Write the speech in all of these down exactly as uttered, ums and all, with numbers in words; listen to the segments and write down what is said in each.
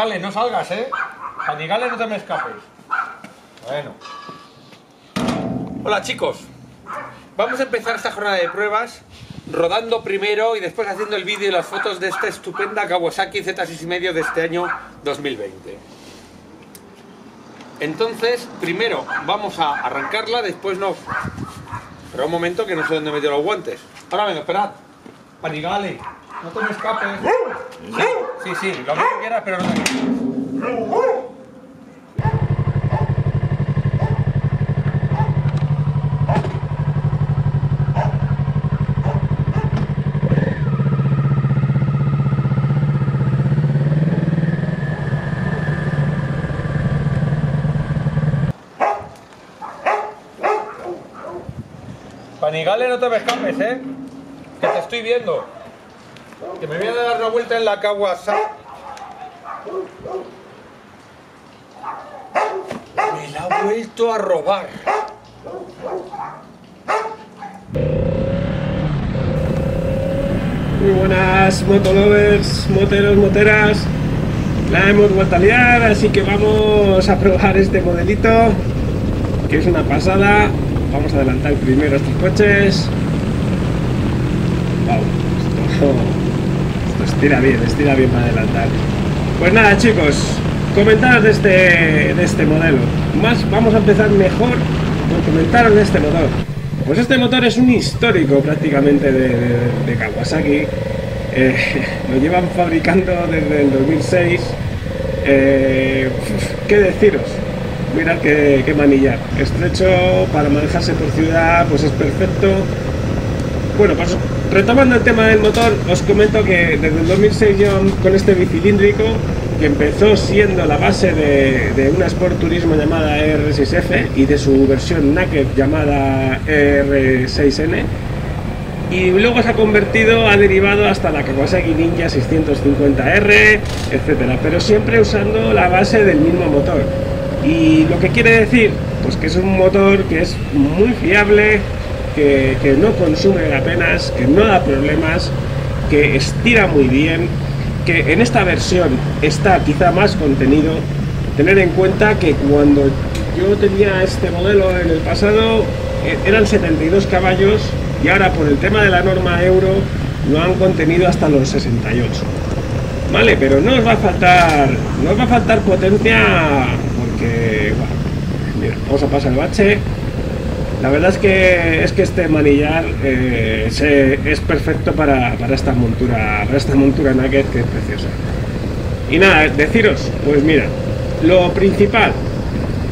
Panigale, no salgas, eh. Panigale, no te me escapes. Bueno. Hola chicos. Vamos a empezar esta jornada de pruebas rodando primero y después haciendo el vídeo y las fotos de esta estupenda Kawasaki Z seis cinco de este año dos mil veinte. Entonces, primero vamos a arrancarla, después nos... Pero un momento que no sé dónde metió los guantes. Ahora venga, esperad. Panigale, no te me escapes. Sí, sí, lo que quieras, pero no te escapes. Panigale, no te me escapes, eh. Que te estoy viendo. Que me voy a dar una vuelta en la Kawasaki. Me la ha vuelto a robar. Muy buenas, motolovers, moteros, moteras. La hemos vuelto a liar, así que vamos a probar este modelito, que es una pasada. Vamos a adelantar primero estos coches. Wow, esto, esto estira bien, estira bien para adelantar. Pues nada chicos, comentaros de este, de este modelo. Más, vamos a empezar mejor con comentaros de este motor. Pues este motor es un histórico prácticamente de, de, de Kawasaki. Eh, lo llevan fabricando desde el dos mil seis. Eh, ¿Qué deciros? Mirad qué, qué manillar, estrecho, para manejarse por ciudad, pues es perfecto. Bueno, pues retomando el tema del motor, os comento que desde el dos mil seis yo con este bicilíndrico, que empezó siendo la base de, de una Sport Turismo llamada R seis F y de su versión Naked llamada R seis N, y luego se ha convertido, ha derivado hasta la Kawasaki Ninja seiscientos cincuenta R, etcétera, pero siempre usando la base del mismo motor. Y lo que quiere decir, pues que es un motor que es muy fiable, que, que no consume apenas, que no da problemas, que estira muy bien, que en esta versión está quizá más contenido. Tener en cuenta que cuando yo tenía este modelo en el pasado eran setenta y dos caballos y ahora por el tema de la norma euro lo han contenido hasta los sesenta y ocho. Vale, pero no os va a faltar, no os va a faltar potencia. Que, bueno, mira, vamos a pasar el bache. La verdad es que es que este manillar eh, se, es perfecto para, para esta montura, para esta montura Naked, que es preciosa. Y nada, deciros, pues mira, lo principal,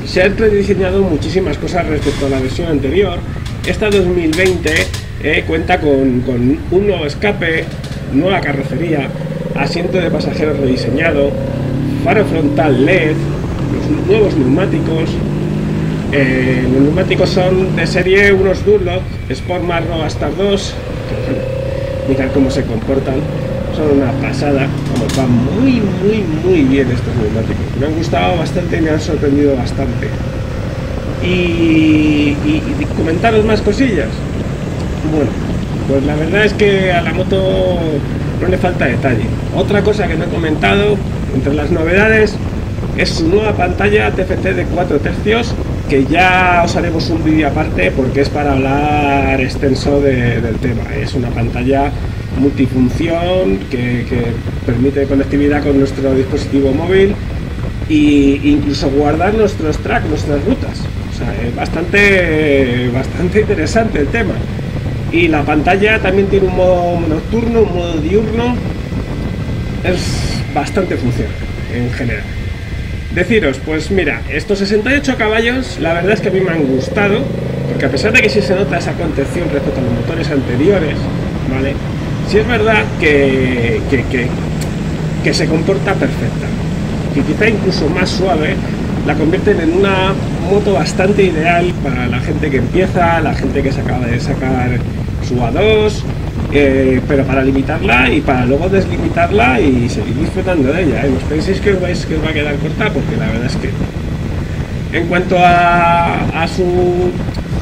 se han rediseñado muchísimas cosas respecto a la versión anterior. Esta dos mil veinte eh, cuenta con, con un nuevo escape, nueva carrocería, asiento de pasajeros rediseñado, faro frontal L E D, los nuevos neumáticos. Eh, los neumáticos son de serie unos Dunlop Sport Max R dos, mirad cómo se comportan, son una pasada. Vamos, van muy muy muy bien estos neumáticos, me han gustado bastante y me han sorprendido bastante. Y, y, y comentaros más cosillas. Bueno, pues la verdad es que a la moto no le falta detalle. Otra cosa que no he comentado entre las novedades es su nueva pantalla T F T de cuatro tercios, que ya os haremos un vídeo aparte porque es para hablar extenso de, del tema. Es una pantalla multifunción que, que permite conectividad con nuestro dispositivo móvil e incluso guardar nuestros tracks, nuestras rutas. O sea, es bastante, bastante interesante el tema. Y la pantalla también tiene un modo nocturno, un modo diurno. Es bastante funcional en general. Deciros, pues mira, estos sesenta y ocho caballos, la verdad es que a mí me han gustado, porque a pesar de que sí se nota esa contención respecto a los motores anteriores, ¿vale? Sí es verdad que, que, que, que se comporta perfecta, que quizá incluso más suave, la convierten en una moto bastante ideal para la gente que empieza, la gente que se acaba de sacar su A dos, eh, pero para limitarla y para luego deslimitarla y seguir disfrutando de ella. ¿eh? No penséis que os, vais, que os va a quedar corta, porque la verdad es que no. En cuanto a, a su,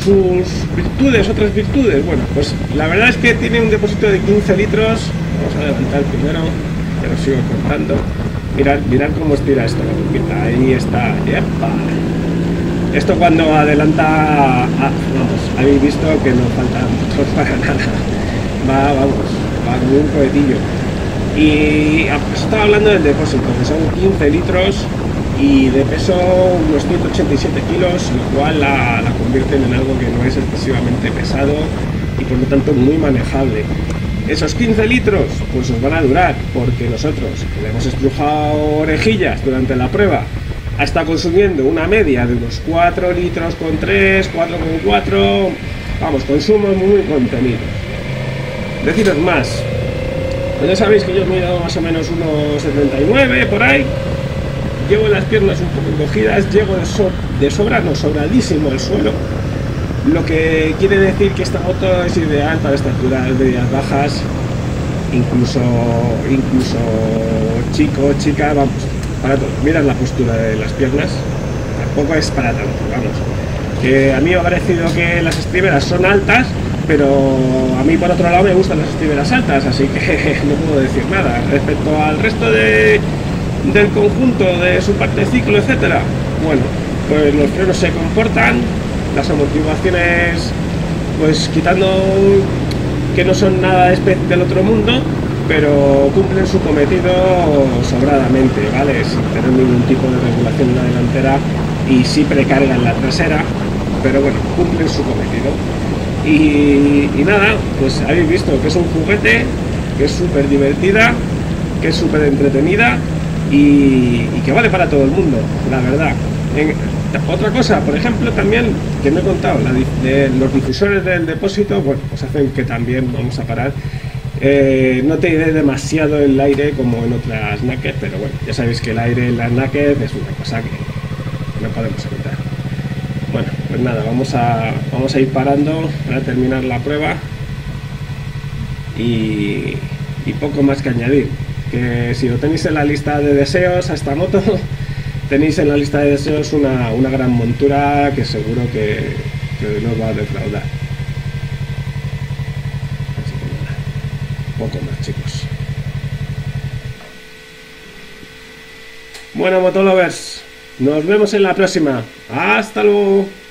sus virtudes, otras virtudes, bueno, pues la verdad es que tiene un depósito de quince litros. Vamos a levantar primero, que lo sigo contando. Mirad, mirad cómo estira esto, ahí está. ¡Epa! Esto cuando adelanta, ah, vamos, habéis visto que no falta motor para nada, va, vamos, va como un cohetillo. Y estaba hablando del depósito, que son quince litros y de peso unos ciento ochenta y siete kilos, lo cual la, la convierten en algo que no es excesivamente pesado y por lo tanto muy manejable. Esos quince litros pues os van a durar, porque nosotros que le hemos estrujado orejillas durante la prueba, ha estado consumiendo una media de unos cuatro litros con tres, cuatro con cuatro, vamos, consumos muy contenidos. Deciros más, pues ya sabéis que yo mido más o menos unos setenta y nueve por ahí, llevo las piernas un poco encogidas, llego de, so de sobra, no sobradísimo el suelo, lo que quiere decir que esta moto es ideal para estaturas medias bajas, incluso, incluso chico, chica, vamos. Para todo, mirad la postura de las piernas, tampoco es para tanto, vamos. Que a mí me ha parecido que las estriberas son altas, pero a mí por otro lado me gustan las estriberas altas, así que no puedo decir nada. Respecto al resto de, del conjunto, de su parte ciclo, etcétera, bueno, pues los frenos se comportan, las amortiguaciones, pues quitando que no son nada del otro mundo, pero cumplen su cometido sobradamente, ¿vale? Sin tener ningún tipo de regulación en la delantera y sí precargan la trasera, pero bueno, cumplen su cometido. Y, y nada, pues habéis visto que es un juguete, que es súper divertida, que es súper entretenida y, y que vale para todo el mundo, la verdad. En, otra cosa, por ejemplo, también que me he contado, la, de, los difusores del depósito, bueno, pues hacen que también vamos a parar. Eh, no te iré demasiado el aire como en otras naked, pero bueno, ya sabéis que el aire en las naked es una cosa que no podemos evitar. Bueno, pues nada, vamos a, vamos a ir parando para terminar la prueba y, y poco más que añadir. Que si lo tenéis en la lista de deseos a esta moto, tenéis en la lista de deseos una, una gran montura que seguro que, que no os va a defraudar. Poco más, chicos. Bueno, motolovers, nos vemos en la próxima. Hasta luego.